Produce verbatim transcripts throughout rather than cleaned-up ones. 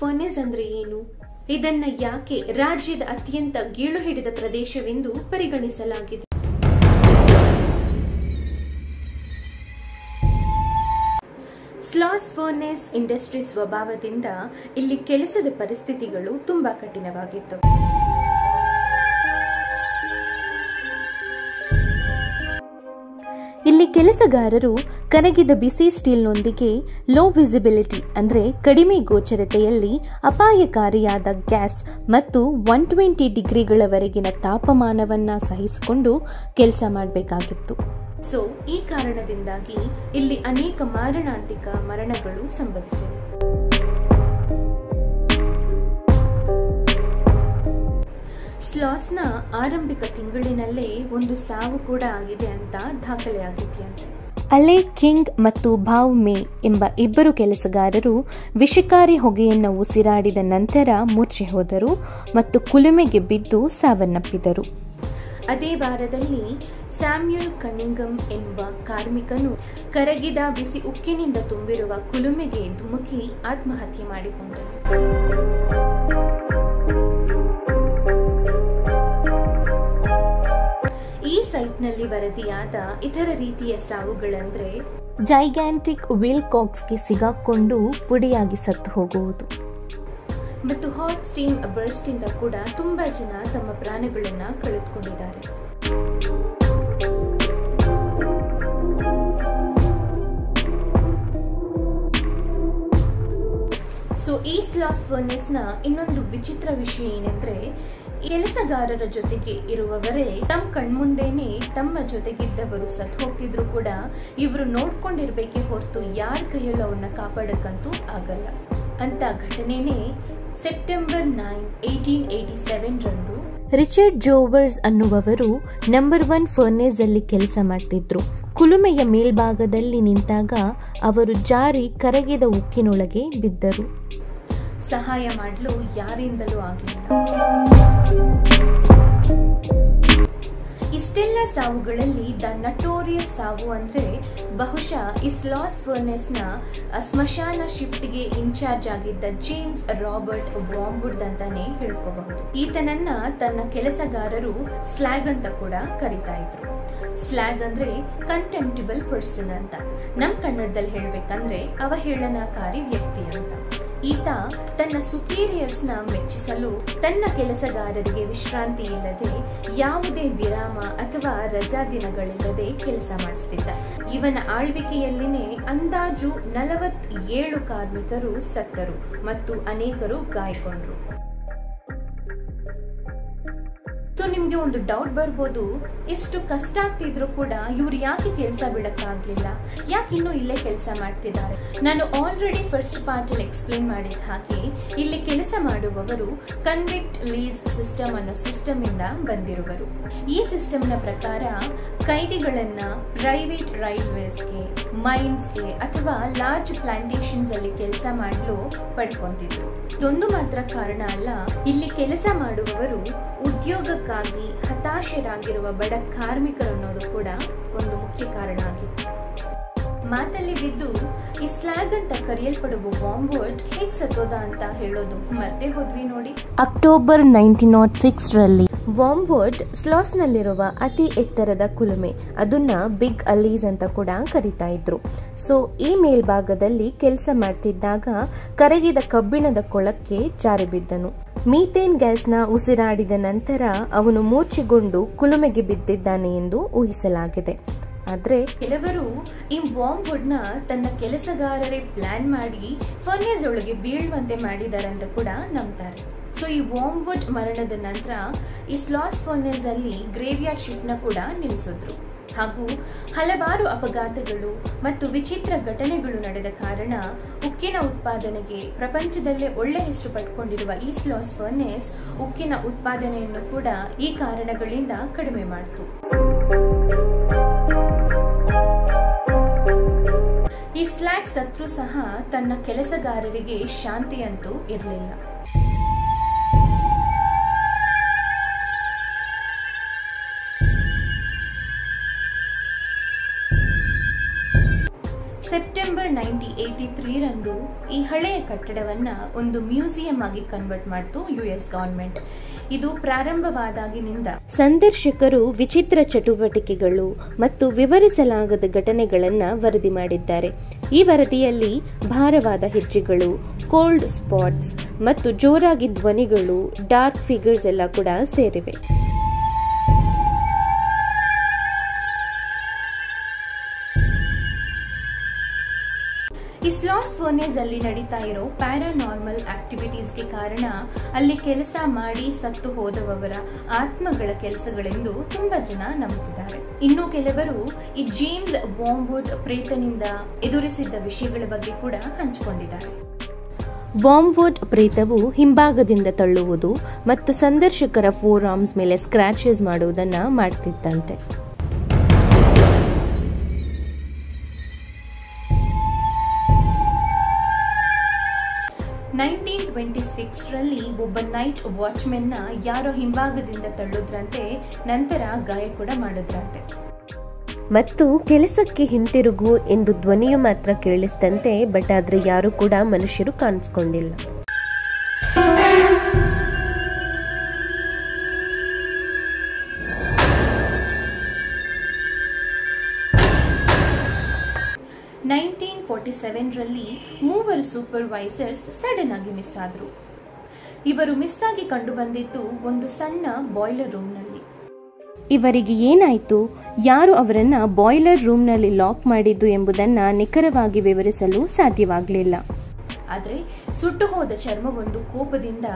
Furnace ಅಂದ್ರೆ ಏನು? ಇದನ್ನ ಯಾಕೆ ರಾಜ್ಯದ ಅತ್ಯಂತ ಗೀಳು ಹಿಡಿದ ಪ್ರದೇಶವೆಂದು ಪರಿಗಣಿಸಲಾಗಿದೆ? ಸ್ಲಾಸ್ ಫರ್ನೇಸ್ ಇಂಡಸ್ಟ್ರಿ ಸ್ವಭಾವದಿಂದ ಇಲ್ಲಿ ಕೆಲಸದ ಪರಿಸ್ಥಿತಿಗಳು ತುಂಬಾ ಕಠಿಣವಾಗಿತ್ತು. ಇಲ್ಲಿ ಕೆಲಸಗಾರರು ಕರಗಿದ ಬಿಸಿ ಸ್ಟೀಲ್ನೊಂದಿಗೆ ಲೋ ವಿಸಿಬಿಲಿಟಿ ಅಂದರೆ ಕಡಿಮೆ ಗೋಚರತೆಯಲ್ಲಿ ಅಪಾಯಕಾರಿಯಾದ ಗ್ಯಾಸ್ ಮತ್ತು ಒನ್ ಟ್ವೆಂಟಿ ಡಿಗ್ರಿಗಳವರೆಗಿನ ತಾಪಮಾನವನ್ನು ಸಹಿಸಿಕೊಂಡು ಕೆಲಸ ಮಾಡಬೇಕಾಗಿತ್ತು. ಸೊ ಈ ಕಾರಣದಿಂದಾಗಿ ಇಲ್ಲಿ ಅನೇಕ ಮಾರಣಾಂತಿಕ ಮರಣಗಳು ಸಂಭವಿಸಿವೆ. ಸ್ಲಾಸ್ನ ಆರಂಭಿಕ ತಿಂಗಳಿನಲ್ಲೇ ಒಂದು ಸಾವು ಕೂಡ ಆಗಿದೆ ಅಂತ ದಾಖಲೆಯಾಗಿದೆಯಂತೆ. ಅಲೆ ಕಿಂಗ್ ಮತ್ತು ಭಾವ್ ಮೇ ಎಂಬ ಇಬ್ಬರು ಕೆಲಸಗಾರರು ವಿಷಕಾರಿ ಹೊಗೆಯನ್ನು ಉಸಿರಾಡಿದ ನಂತರ ಮೂರ್ಛೆ ಹೋದರು ಮತ್ತು ಕುಲುಮೆಗೆ ಬಿದ್ದು ಸಾವನ್ನಪ್ಪಿದರು. ಅದೇ ವಾರದಲ್ಲಿ ಸ್ಯಾಮ್ಯುಯಲ್ ಕನಿಂಗಮ್ ಎಂಬ ಕಾರ್ಮಿಕನು ಕರಗಿದ ಬಿಸಿ ಉಕ್ಕಿನಿಂದ ತುಂಬಿರುವ ಕುಲುಮೆಗೆ ಧುಮುಕಿ ಆತ್ಮಹತ್ಯೆ ಮಾಡಿಕೊಂಡರು. ಈ ಸೈಟ್ನಲ್ಲಿ ವರದಿಯಾದ ಇತರ ರೀತಿಯ ಸಾವುಗಳಂದ್ರೆ ಜೈಗಾಂಟಿಕ್ ವಿಲ್ಕಾಕ್ಸ್ಗೆ ಸಿಗಾಕೊಂಡು ಪುಡಿಯಾಗಿ ಸತ್ತು ಹೋಗುವುದು ಮತ್ತು ಹಾಟ್ ಸ್ಟೀಮ್ ಬರ್ಸ್ಟ್ ಇಂದ ಕೂಡ ತುಂಬಾ ಜನ ತಮ್ಮ ಪ್ರಾಣಗಳನ್ನ ಕಳೆದುಕೊಂಡಿದ್ದಾರೆ. ಸೊ ಈ ಸ್ಲಾಸ್ ಫರ್ನೇಸ್ನ ಇನ್ನೊಂದು ವಿಚಿತ್ರ ವಿಷಯ ಏನಂದ್ರೆ, ಕೆಲಸಗಾರರ ಜೊತೆಗೆ ಇರುವವರೇ ತಮ್ಮ ಕಣ್ಮುಂದೇನೆ ತಮ್ಮ ಜೊತೆಗಿದ್ದವರು ಸತ್ತು ಹೋಗ್ತಿದ್ರು ಕೂಡ ಇವರು ನೋಡ್ಕೊಂಡಿರ್ಬೇಕೆ ಹೊರತು ಯಾರ ಕೈಯಲ್ಲೂ ಅವನ್ನ ಕಾಪಾಡಕ್ಕಂತೂ ಆಗಲ್ಲ ಅಂತ ಘಟನೆನೇ September nine eighteen eighty seven ರಂದು ರಿಚರ್ಡ್ ಜೋವರ್ಸ್ ಅನ್ನುವವರು ನಂಬರ್ ಒನ್ ಫರ್ನೇಸ್ ಅಲ್ಲಿ ಕೆಲಸ ಮಾಡ್ತಿದ್ರು. ಕುಲುಮೆಯ ಮೇಲ್ಭಾಗದಲ್ಲಿ ನಿಂತಾಗ ಅವರು ಜಾರಿ ಕರಗಿದ ಉಕ್ಕಿನೊಳಗೆ ಬಿದ್ದರು. ಸಹಾಯ ಮಾಡಲು ಯಾರಿಂದಲೂ ಆಗಲಿಲ್ಲ. ಇಷ್ಟೆಲ್ಲ ಸಾವುಗಳಲ್ಲಿ ದ ನಟೋರಿಯಸ್ ಸಾವು ಅಂದ್ರೆ ಬಹುಶಃ ಈ ಸ್ಲಾಸ್ ಫರ್ನೆಸ್ನ ಸ್ಮಶಾನ ಶಿಫ್ಟ್ಗೆ ಇನ್ಚಾರ್ಜ್ ಆಗಿದ್ದ ಜೇಮ್ಸ್ ರಾಬರ್ಟ್ ಬಾಂಬುಡ್ ಅಂತಾನೆ ಹೇಳ್ಕೋಬಹುದು. ಈತನನ್ನ ತನ್ನ ಕೆಲಸಗಾರರು ಸ್ಲ್ಯಾಗ್ ಅಂತ ಕೂಡ ಕರಿತಾ ಇದ್ರು. ಸ್ಲ್ಯಾಗ್ ಅಂದ್ರೆ ಕಂಟೆಂಪ್ಟಿಬಲ್ ಪರ್ಸನ್ ಅಂತ, ನಮ್ ಕನ್ನಡದಲ್ಲಿ ಹೇಳ್ಬೇಕಂದ್ರೆ ಅವಹೇಳನಕಾರಿ ವ್ಯಕ್ತಿ ಅಂತ. ಈತ ತನ್ನ ಸುಪೀರಿಯರ್ಸ್ನ ಮೆಚ್ಚಿಸಲು ತನ್ನ ಕೆಲಸಗಾರರಿಗೆ ವಿಶ್ರಾಂತಿ ಇಲ್ಲದೆ, ಯಾವುದೇ ವಿರಾಮ ಅಥವಾ ರಜಾ ದಿನಗಳಿಲ್ಲದೆ ಕೆಲಸ ಮಾಡಿಸ್ತಿದ್ದ. ಇವನ ಆಳ್ವಿಕೆಯಲ್ಲಿನೇ ಅಂದಾಜು ನಲವತ್ತೇಳು ಕಾರ್ಮಿಕರು ಸತ್ತರು ಮತ್ತು ಅನೇಕರು ಗಾಯಗೊಂಡರು. ಸೊ ನಿಮ್ಗೆ ಒಂದು ಡೌಟ್ ಬರ್ಬೋದು, ಎಷ್ಟು ಕಷ್ಟ ಆಗ್ತಿದ್ರು ಕೂಡ ಇವ್ರು ಯಾಕೆ ಕೆಲಸ ಬಿಡಕ್ಕಾಗ್ಲಿಲ್ಲ, ಯಾಕೆ ಇನ್ನೂ ಇಲ್ಲೇ ಕೆಲಸ ಮಾಡ್ತಿದ್ದಾರೆ? ನಾನು ಆಲ್ರೆಡಿ ಫಸ್ಟ್ ಪಾರ್ಟ್ ಅಲ್ಲಿ ಎಕ್ಸ್ಪ್ಲೇನ್ ಮಾಡಿದ ಹಾಗೆ ಇಲ್ಲಿ ಕೆಲಸ ಮಾಡುವವರು ಕನ್ವಿಕ್ಟ್ ಲೀಸ್ ಸಿಸ್ಟಮ್ ಅನ್ನೋ ಸಿಸ್ಟಮ್ ಇಂದ ಬಂದಿರುವರು. ಈ ಸಿಸ್ಟಮ್ ನ ಪ್ರಕಾರ ಕೈದಿಗಳನ್ನ ಪ್ರೈವೇಟ್ ರೈಲ್ವೇಸ್ಗೆ, ಮೈನ್ಸ್ಗೆ ಅಥವಾ ಲಾರ್ಜ್ ಪ್ಲಾಂಟೇಶನ್ಸ್ ಅಲ್ಲಿ ಕೆಲಸ ಮಾಡಲು ಪಡ್ಕೊಂತಿದ್ರು. ಇದೊಂದು ಮಾತ್ರ ಕಾರಣ ಅಲ್ಲ, ಇಲ್ಲಿ ಕೆಲಸ ಮಾಡುವವರು ಉದ್ಯೋಗಕ್ಕಾಗಿ ಹತಾಶರಾಗಿರುವ ಬಡ ಕಾರ್ಮಿಕರು ಅನ್ನೋದು ಕೂಡ ಒಂದು ಮುಖ್ಯ ಕಾರಣ ಆಗಿತ್ತು. ಮಾತಲ್ಲಿ ಬಿದ್ದು ಈ ಸ್ಲಾಗ್ ಅಂತ ಕರೆಯಲ್ಪಡುವ ಬಾಂಬರ್ಡ್ ಹೇಗ್ ಸತ್ತೋದ ಅಂತ ಹೇಳೋದು ಮತ್ತೆ ಹೋದ್ವಿ ನೋಡಿ. ಅಕ್ಟೋಬರ್ ನೈನ್ಟೀನ್ ನಾಟ್ ಸಿಕ್ಸ್ ರಲ್ಲಿ ವಾಮ್ವರ್ಡ್ ಸ್ಲಾಸ್ನಲ್ಲಿರುವ ಅತಿ ಎತ್ತರದ ಕುಲುಮೆ, ಅದನ್ನ ಬಿಗ್ ಅಲೀಸ್ ಅಂತ ಕೂಡ ಕರೀತಾ ಇದ್ರು. ಸೊ ಈ ಮೇಲ್ಭಾಗದಲ್ಲಿ ಕೆಲಸ ಮಾಡ್ತಿದ್ದಾಗ ಕರಗಿದ ಕಬ್ಬಿಣದ ಕೊಳಕ್ಕೆ ಜಾರಿ ಬಿದ್ದನು. ಮೀಥೇನ್ ಗ್ಯಾಸ್ನ ಉಸಿರಾಡಿದ ನಂತರ ಅವನು ಮೂರ್ಛೆಗೊಂಡು ಕುಲುಮೆಗೆ ಬಿದ್ದಿದ್ದಾನೆ ಎಂದು ಊಹಿಸಲಾಗಿದೆ. ಆದ್ರೆ ಕೆಲವರು ಈ ವಾಮ್ವುಡ್ ನ ತನ್ನ ಕೆಲಸಗಾರರೇ ಪ್ಲಾನ್ ಮಾಡಿ ಫರ್ನೇಸ್ ಒಳಗೆ ಬೀಳುವಂತೆ ಮಾಡಿದ್ದಾರೆ ಅಂತ ಕೂಡ ನಂಬ್ತಾರೆ. ಸೊ ಈ ವಾಮ್ವುಡ್ ಮರಣದ ನಂತರ ಈ ಸ್ಲಾಸ್ ಫರ್ನೇಸ್ ಅಲ್ಲಿ ಗ್ರೇವ್ಯಾರ್ಡ್ ಶಿಫ್ಟ್ ನ ಕೂಡ ನಿಲ್ಲಿಸಿದ್ರು ಹಾಗೂ ಹಲವಾರು ಅಪಘಾತಗಳು ಮತ್ತು ವಿಚಿತ್ರ ಘಟನೆಗಳು ನಡೆದ ಕಾರಣ ಉಕ್ಕಿನ ಉತ್ಪಾದನೆಗೆ ಪ್ರಪಂಚದಲ್ಲೇ ಒಳ್ಳೆ ಹೆಸರು ಪಡ್ಕೊಂಡಿರುವ ಈ ಸ್ಲಾಸ್ ಫರ್ನೇಸ್ ಉಕ್ಕಿನ ಉತ್ಪಾದನೆಯನ್ನು ಕೂಡ ಈ ಕಾರಣಗಳಿಂದ ಕಡಿಮೆ ಮಾಡಿತು. ಈ ಸ್ಲಾಗ್ ಸತ್ರೂ ಸಹ ತನ್ನ ಕೆಲಸಗಾರರಿಗೆ ಶಾಂತಿಯಂತೂ ಇರಲಿಲ್ಲ. ಸೆಪ್ಟೆಂಬರ್ ನೈನ್ಟೀನ್ ಏಯ್ಟಿ ತ್ರೀ ರಂದು ಈ ಹಳೆಯ ಕಟ್ಟಡವನ್ನು ಒಂದು ಮ್ಯೂಸಿಯಂ ಆಗಿ ಕನ್ವರ್ಟ್ ಮಾಡಿತು ಯುಎಸ್ ಗವರ್ನಮೆಂಟ್. ಇದು ಪ್ರಾರಂಭವಾದಾಗಿನಿಂದ ಸಂದರ್ಶಕರು ವಿಚಿತ್ರ ಚಟುವಟಿಕೆಗಳು ಮತ್ತು ವಿವರಿಸಲಾಗದ ಘಟನೆಗಳನ್ನು ವರದಿ ಮಾಡಿದ್ದಾರೆ. ಈ ವರದಿಯಲ್ಲಿ ಭಾರವಾದ ಹೆಜ್ಜೆಗಳು, ಕೋಲ್ಡ್ ಸ್ಪಾಟ್ಸ್ ಮತ್ತು ಜೋರಾಗಿ ಧ್ವನಿಗಳು, ಡಾರ್ಕ್ ಫಿಗರ್ಸ್ ಎಲ್ಲ ಕೂಡ ಸೇರಿವೆ. ಈ ಸ್ಲಾಸ್ ಫರ್ನೇಸ್ ಅಲ್ಲಿ ನಡೀತಾ ಇರೋ ಪ್ಯಾರಾನಾರ್ಮಲ್ ಆಕ್ಟಿವಿಟೀಸ್ಗೆ ಕಾರಣ ಅಲ್ಲಿ ಕೆಲಸ ಮಾಡಿ ಸತ್ತು ಹೋದವರ ಆತ್ಮಗಳ ಕೆಲಸಗಳೆಂದು ತುಂಬಾ ಜನ ನಂಬುತ್ತಿದ್ದಾರೆ. ಇನ್ನು ಕೆಲವರು ಈ ಜೇಮ್ಸ್ ವಾಮ್ವುಡ್ ಪ್ರೇತನಿಂದ ಎದುರಿಸಿದ್ದ ವಿಷಯಗಳ ಬಗ್ಗೆ ಕೂಡ ಹಂಚಿಕೊಂಡಿದ್ದಾರೆ. ವಾಮ್ವುಡ್ ಪ್ರೇತವು ಹಿಂಭಾಗದಿಂದ ತಳ್ಳುವುದು ಮತ್ತು ಸಂದರ್ಶಕರ ಫೋರ್ ಆರ್ಮ್ಸ್ ಮೇಲೆ ಸ್ಕ್ರಾಚಸ್ ಮಾಡುವುದನ್ನ ಮಾಡ್ತಿತ್ತಂತೆ. ನೈನ್ಟೀನ್ ಟ್ವೆಂಟಿ ಸಿಕ್ಸ್ ರಲ್ಲಿ ಒಬ್ಬ ನೈಟ್ ವಾಚ್ಮೆನ್ ನ ಯಾರೋ ಹಿಂಭಾಗದಿಂದ ತಳ್ಳುದ್ರಂತೆ, ನಂತರ ಗಾಯ ಕೂಡ ಮಾಡುದ್ರಂತೆ ಮತ್ತು ಕೆಲಸಕ್ಕೆ ಹಿಂತಿರುಗು ಎಂದು ಧ್ವನಿಯು ಮಾತ್ರ ಕೇಳಿಸ್ತಂತೆ. ಬಟ್ ಆದ್ರೆ ಯಾರು ಕೂಡ ಮನುಷ್ಯರು ಕಾಣಿಸ್ಕೊಂಡಿಲ್ಲ. ನೈನ್ಟೀನ್ ಫೋರ್ಟಿ ಸೆವೆನ್ ರಲ್ಲಿ ಮೂವರು ಸೂಪರ್ವೈಸರ್ಸ್ ಸಡನ್ ಆಗಿ ಮಿಸ್ ಆದ್ರು. ಇವರು ಮಿಸ್ ಆಗಿ ಕಂಡು ಬಂದಿತ್ತು ಒಂದು ಸಣ್ಣ ಬಾಯ್ಲರ್ ರೂಮ್ ನಲ್ಲಿ. ಇವರಿಗೆ ಏನಾಯ್ತು, ಯಾರು ಅವರನ್ನ ಬಾಯ್ಲರ್ ರೂಮ್ ನಲ್ಲಿ ಲಾಕ್ ಮಾಡಿದ್ದು ಎಂಬುದನ್ನ ನಿಖರವಾಗಿ ವಿವರಿಸಲು ಸಾಧ್ಯವಾಗಲಿಲ್ಲ. ಆದ್ರೆ ಸುಟ್ಟು ಹೋದ ಚರ್ಮವೊಂದು ಕೋಪದಿಂದ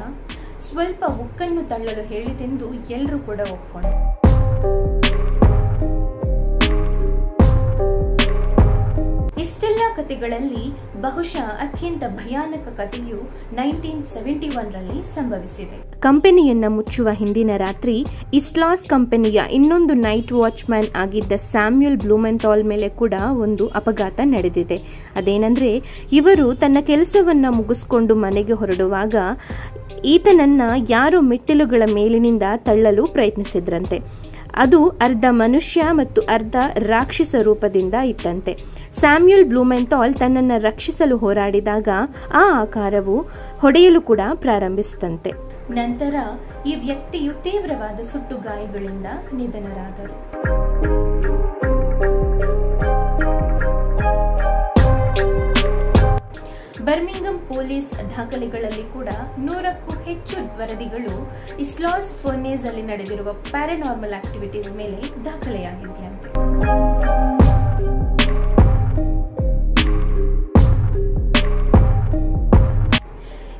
ಸ್ವಲ್ಪ ಉಕ್ಕನ್ನು ತಳ್ಳಲು ಹೇಳಿತೆಂದು ಎಲ್ಲರೂ ಕೂಡ ಒಪ್ಕೊಂಡ್ರು. ಇಷ್ಟೆಲ್ಲ ಕಥೆಗಳಲ್ಲಿ ಬಹುಶಃ ಅತ್ಯಂತ ಭಯಾನಕ ಕಥೆಯು ನೈನ್ಟೀನ್ ಸೆವೆಂಟಿ ಒನ್ ರಲ್ಲಿ ಸಂಭವಿಸಿದೆ. ಕಂಪನಿಯನ್ನ ಮುಚ್ಚುವ ಹಿಂದಿನ ರಾತ್ರಿ ಇಸ್ಲಾಸ್ ಕಂಪನಿಯ ಇನ್ನೊಂದು ನೈಟ್ ವಾಚ್ ಮ್ಯಾನ್ ಆಗಿದ್ದ ಸ್ಯಾಮ್ಯುಯಲ್ ಬ್ಲೂಮೆಂಥಾಲ್ ಮೇಲೆ ಕೂಡ ಒಂದು ಅಪಘಾತ ನಡೆದಿದೆ. ಅದೇನಂದ್ರೆ, ಇವರು ತನ್ನ ಕೆಲಸವನ್ನ ಮುಗಿಸ್ಕೊಂಡು ಮನೆಗೆ ಹೊರಡುವಾಗ ಈತನನ್ನ ಯಾರೋ ಮೆಟ್ಟಿಲುಗಳ ಮೇಲಿನಿಂದ ತಳ್ಳಲು ಪ್ರಯತ್ನಿಸಿದ್ರಂತೆ. ಅದು ಅರ್ಧ ಮನುಷ್ಯ ಮತ್ತು ಅರ್ಧ ರಾಕ್ಷಸ ರೂಪದಿಂದ ಇತ್ತಂತೆ. ಸ್ಯಾಮ್ಯುಯಲ್ ಬ್ಲೂಮೆಂಥಾಲ್ ತನ್ನನ್ನು ರಕ್ಷಿಸಲು ಹೋರಾಡಿದಾಗ ಆ ಆಕಾರವು ಹೊಡೆಯಲು ಕೂಡ ಪ್ರಾರಂಭಿಸಿದಂತೆ. ನಂತರ ಈ ವ್ಯಕ್ತಿಯು ತೀವ್ರವಾದ ಸುಟ್ಟು ಗಾಯಗಳಿಂದ ನಿಧನರಾದರು. ಬರ್ಮಿಂಗಮ್ ಪೊಲೀಸ್ ದಾಖಲೆಗಳಲ್ಲಿ ಕೂಡ ನೂರಕ್ಕೂ ಹೆಚ್ಚು ವರದಿಗಳು ಸ್ಲಾಸ್ ಫರ್ನೇಸ್ ಅಲ್ಲಿ ನಡೆದಿರುವ ಪ್ಯಾರಾನಾರ್ಮಲ್ ಆಕ್ಟಿವಿಟೀಸ್ ಮೇಲೆ ದಾಖಲೆಯಾಗಿದೆಯಂತೆ.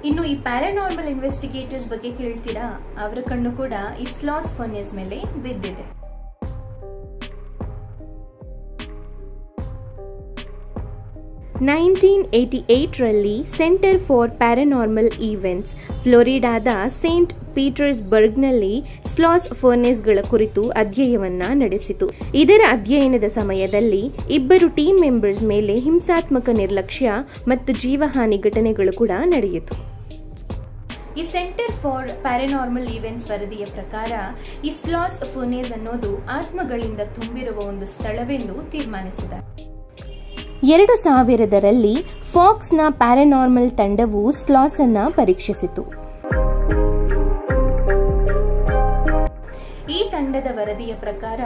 ಇನ್ನು ಈ ಪ್ಯಾರಾನಾರ್ಮಲ್ ಇನ್ವೆಸ್ಟಿಗೇಟರ್ಸ್ ಬಗ್ಗೆ ಕೇಳ್ತೀರಾ, ಅವರ ಕಣ್ಣು ಕೂಡ ಈ ಸ್ಲಾಸ್ ಫರ್ನೇಸ್ ಮೇಲೆ ಬಿದ್ದಿದೆ. ನೈನ್ಟೀನ್ ಏಯ್ಟಿ ಏಯ್ಟರಲ್ಲಿ ಸೆಂಟರ್ ಫಾರ್ ಪ್ಯಾರಾನಾರ್ಮಲ್ ಈವೆಂಟ್ಸ್ ಫ್ಲೋರಿಡಾದ ಸೇಂಟ್ ಪೀಟರ್ಸ್ಬರ್ಗ್ನಲ್ಲಿ ಸ್ಲಾಸ್ ಫರ್ನೇಸ್ಗಳ ಕುರಿತು ಅಧ್ಯಯನವನ್ನು ನಡೆಸಿತು. ಇದರ ಅಧ್ಯಯನದ ಸಮಯದಲ್ಲಿ ಇಬ್ಬರು ಟೀಮ್ ಮೆಂಬರ್ಸ್ ಮೇಲೆ ಹಿಂಸಾತ್ಮಕ ನಿರ್ಲಕ್ಷ್ಯ ಮತ್ತು ಜೀವಹಾನಿ ಘಟನೆಗಳು ಕೂಡ ನಡೆಯಿತು. ಈ ಸೆಂಟರ್ ಫಾರ್ ಪ್ಯಾರಾನಾರ್ಮಲ್ ಈವೆಂಟ್ಸ್ ವರದಿಯ ಪ್ರಕಾರ ಈ ಸ್ಲಾಸ್ ಫರ್ನೇಸ್ ಅನ್ನೋದು ಆತ್ಮಗಳಿಂದ ತುಂಬಿರುವ ಒಂದು ಸ್ಥಳವೆಂದು ತೀರ್ಮಾನಿಸಿದೆ. ಎರಡು ಸಾವಿರದರಲ್ಲಿ ಫಾಕ್ಸ್ನ ಪ್ಯಾರಾನಾರ್ಮಲ್ ತಂಡವು ಸ್ಲಾಸ್ ಅನ್ನ ಪರೀಕ್ಷಿಸಿತು. ಈ ತಂಡದ ವರದಿಯ ಪ್ರಕಾರ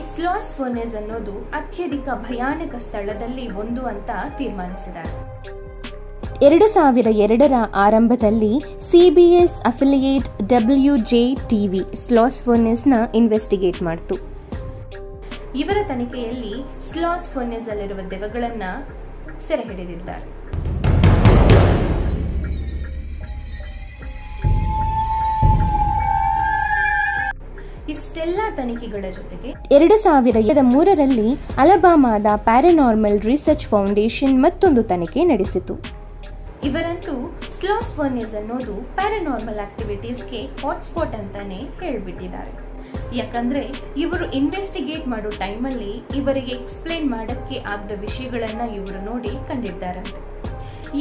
ಈ ಸ್ಲಾಸ್ ಫರ್ನೇಸ್ ಅನ್ನೋದು ಅತ್ಯಧಿಕ ಭಯಾನಕ ಸ್ಥಳದಲ್ಲಿ ಒಂದು ಅಂತ ತೀರ್ಮಾನಿಸಿದ್ದಾರೆ. ಎರಡು ಸಾವಿರ ಎರಡರ ಆರಂಭದಲ್ಲಿ CBS affiliate W J T V Sloss ಫರ್ನೇಸ್ನ ಇನ್ವೆಸ್ಟಿಗೇಟ್ ಮಾಡಿತು. ಇವರ ತನಿಖೆಯಲ್ಲಿ ಸ್ಲಾಸ್ ಫರ್ನೇಸ್ ಅಲ್ಲಿರುವ ದೆವ್ವಗಳನ್ನ ಸೆರೆ ಹಿಡಿದಿದ್ದಾರೆ. ಇಷ್ಟೆಲ್ಲಾ ತನಿಖೆಗಳ ಜೊತೆಗೆ ಎರಡು ಸಾವಿರದ ಮೂರರಲ್ಲಿ ಅಲಬಾಮಾದ ಪ್ಯಾರಾನಾರ್ಮಲ್ ರಿಸರ್ಚ್ ಫೌಂಡೇಶನ್ ಮತ್ತೊಂದು ತನಿಖೆ ನಡೆಸಿತು. ಇವರಂತೂ ಸ್ಲಾಸ್ ಫರ್ನೇಸ್ ಅನ್ನೋದು ಪ್ಯಾರಾನಾರ್ಮಲ್ ಆಕ್ಟಿವಿಟೀಸ್ಗೆ ಹಾಟ್ಸ್ಪಾಟ್ ಅಂತಾನೆ ಹೇಳ್ಬಿಟ್ಟಿದ್ದಾರೆ. ಯಾಕಂದ್ರೆ ಇವರು ಇನ್ವೆಸ್ಟಿಗೇಟ್ ಮಾಡೋ ಟೈಮಲ್ಲಿ ಇವರಿಗೆ ಎಕ್ಸ್ಪ್ಲೇನ್ ಮಾಡಕ್ಕೆ ಆಗದ ವಿಷಯಗಳನ್ನ ಇವರು ನೋಡಿ ಕಂಡಿದ್ದಾರಂತೆ.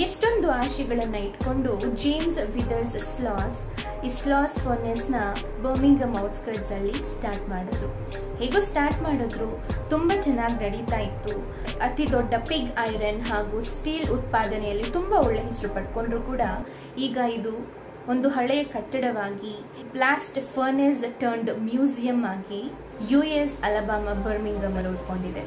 ಎಷ್ಟೊಂದು ಆಶೆಗಳನ್ನ ಇಟ್ಕೊಂಡು ಜೇಮ್ಸ್ ವಿದರ್ಸ್ ಸ್ಲಾಸ್ ಈ ಸ್ಲಾಸ್ ಫರ್ನೇಸ್ ನ ಬರ್ಮಿಂಗಮ್ ಔಟ್ಸ್ಕರ್ಟ್ಸ್ ಅಲ್ಲಿ ಸ್ಟಾರ್ಟ್ ಮಾಡಿದ್ರು. ಹೇಗೋ ಸ್ಟಾರ್ಟ್ ಮಾಡಿದ್ರು, ತುಂಬಾ ಚೆನ್ನಾಗಿ ನಡೀತಾ ಇತ್ತು. ಅತಿ ದೊಡ್ಡ ಪಿಗ್ ಐರನ್ ಹಾಗೂ ಸ್ಟೀಲ್ ಉತ್ಪಾದನೆಯಲ್ಲಿ ತುಂಬಾ ಒಳ್ಳೆ ಹೆಸರು ಪಡೆಕೊಂಡ್ರು ಕೂಡ ಈಗ ಇದು ಒಂದು ಹಳೆಯ ಕಟ್ಟಡವಾಗಿ ಬ್ಲಾಸ್ಟ್ ಫರ್ನೇಸ್ ಟರ್ನ್ಡ್ ಮ್ಯೂಸಿಯಂ ಆಗಿ ಯುಎಸ್ ಅಲಬಾಮಾ ಬರ್ಮಿಂಗಮ್ ಅಲ್ಲಿ ಉಳ್ಕೊಂಡಿದೆ.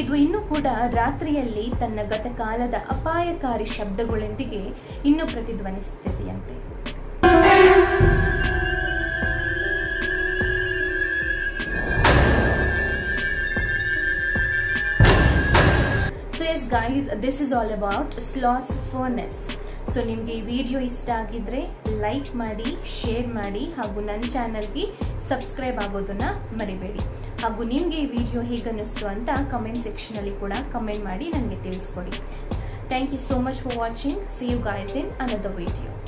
ಇದು ಇನ್ನೂ ಕೂಡ ರಾತ್ರಿಯಲ್ಲಿ ತನ್ನ ಗತಕಾಲದ ಅಪಾಯಕಾರಿ ಶಬ್ದಗಳೊಂದಿಗೆ ಇನ್ನೂ ಪ್ರತಿಧ್ವನಿಸುತ್ತಿದೆಯಂತೆ. So yes guys, this is all about Sloss Furnace. So ನಿಮಗೆ ಈ ವಿಡಿಯೋ ಇಷ್ಟ ಆಗಿದ್ರೆ ಲೈಕ್ ಮಾಡಿ, ಶೇರ್ ಮಾಡಿ ಹಾಗೂ ನನ್ನ ಚಾನೆಲ್ಗೆ ಸಬ್ಸ್ಕ್ರೈಬ್ ಆಗೋದನ್ನ ಮರಿಬೇಡಿ. ಹಾಗೂ ನಿಮಗೆ ಈ ವಿಡಿಯೋ ಹೇಗೆ ಅನಿಸ್ತು ಅಂತ ಕಮೆಂಟ್ ಸೆಕ್ಷನ್ ಅಲ್ಲಿ ಕೂಡ ಕಮೆಂಟ್ ಮಾಡಿ ನನಗೆ ತಿಳಿಸ್ಕೊಡಿ. Thank you so much for watching. See you guys in another video.